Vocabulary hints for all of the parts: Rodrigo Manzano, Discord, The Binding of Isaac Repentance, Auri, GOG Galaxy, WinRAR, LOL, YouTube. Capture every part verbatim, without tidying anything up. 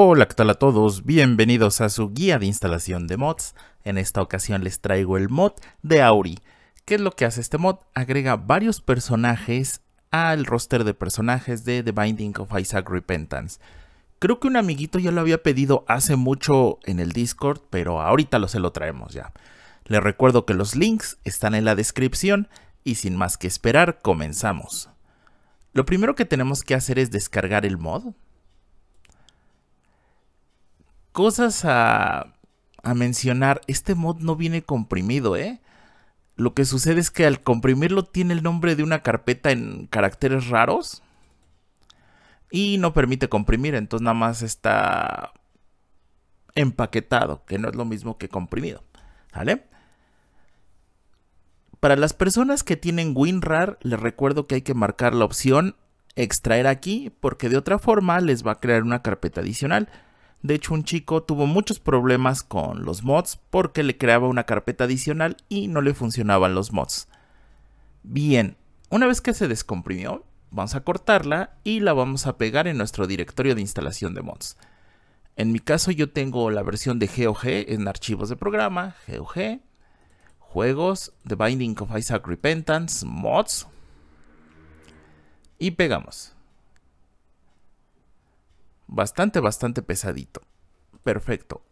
Hola, ¿qué tal a todos? Bienvenidos a su guía de instalación de mods. En esta ocasión les traigo el mod de Auri. ¿Qué es lo que hace este mod? Agrega varios personajes al roster de personajes de The Binding of Isaac Repentance. Creo que un amiguito ya lo había pedido hace mucho en el Discord, pero ahorita lo se lo traemos ya. Les recuerdo que los links están en la descripción y sin más que esperar, comenzamos. Lo primero que tenemos que hacer es descargar el mod. Cosas a, a mencionar, este mod no viene comprimido, ¿eh? Lo que sucede es que al comprimirlo tiene el nombre de una carpeta en caracteres raros y no permite comprimir, entonces nada más está empaquetado, que no es lo mismo que comprimido, ¿vale? Para las personas que tienen WinRAR, les recuerdo que hay que marcar la opción extraer aquí, porque de otra forma les va a crear una carpeta adicional. De hecho, un chico tuvo muchos problemas con los mods porque le creaba una carpeta adicional y no le funcionaban los mods. Bien, una vez que se descomprimió, vamos a cortarla y la vamos a pegar en nuestro directorio de instalación de mods. En mi caso yo tengo la versión de G O G en archivos de programa, G O G, juegos, The Binding of Isaac Repentance, mods, y pegamos. Bastante, bastante pesadito. Perfecto.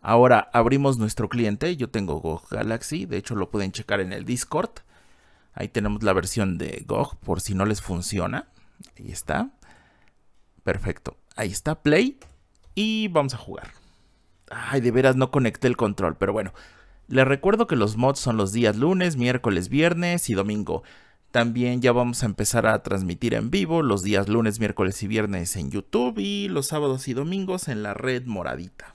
Ahora abrimos nuestro cliente. Yo tengo G O G Galaxy. De hecho, lo pueden checar en el Discord. Ahí tenemos la versión de G O G por si no les funciona. Ahí está. Perfecto. Ahí está. Play. Y vamos a jugar. Ay, de veras no conecté el control. Pero bueno. Les recuerdo que los mods son los días lunes, miércoles, viernes y domingo. También ya vamos a empezar a transmitir en vivo los días lunes, miércoles y viernes en YouTube y los sábados y domingos en la red moradita.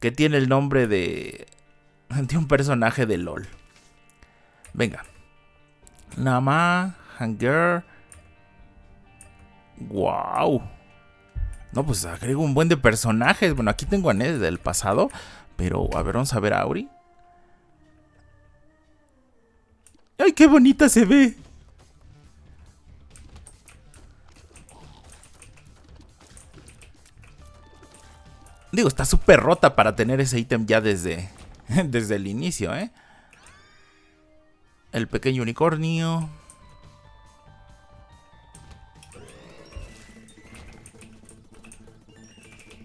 Que tiene el nombre de, de un personaje de LOL. Venga. Nama, Hunger. Wow. No, pues agrego un buen de personajes. Bueno, aquí tengo a Ned del pasado, pero a ver, vamos a ver a Auri. ¡Ay, qué bonita se ve! Digo, está súper rota para tener ese ítem ya desde, desde el inicio, ¿eh? El pequeño unicornio.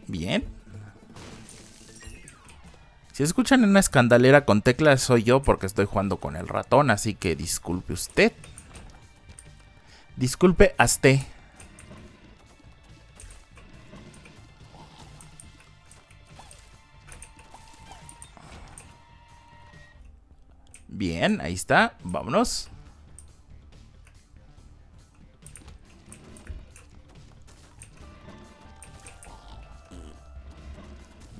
Bien. Si escuchan una escandalera con teclas soy yo porque estoy jugando con el ratón, así que disculpe usted. Disculpe a usted. Bien, ahí está, vámonos.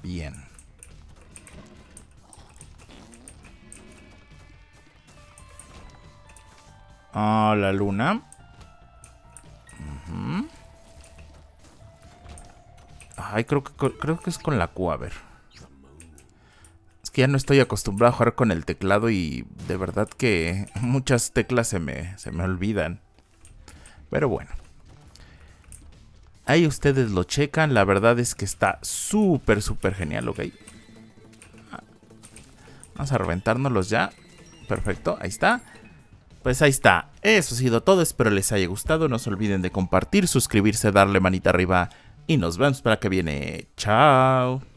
Bien. Ah, la luna. Uh-huh. Ay, creo que, creo que es con la Q, a ver. Es que ya no estoy acostumbrado a jugar con el teclado y de verdad que muchas teclas se me, se me olvidan. Pero bueno. Ahí ustedes lo checan. La verdad es que está súper, súper genial, ok. Vamos a reventárnoslos ya. Perfecto, ahí está. Pues ahí está, eso ha sido todo, espero les haya gustado, no se olviden de compartir, suscribirse, darle manita arriba y nos vemos para que viene, chao.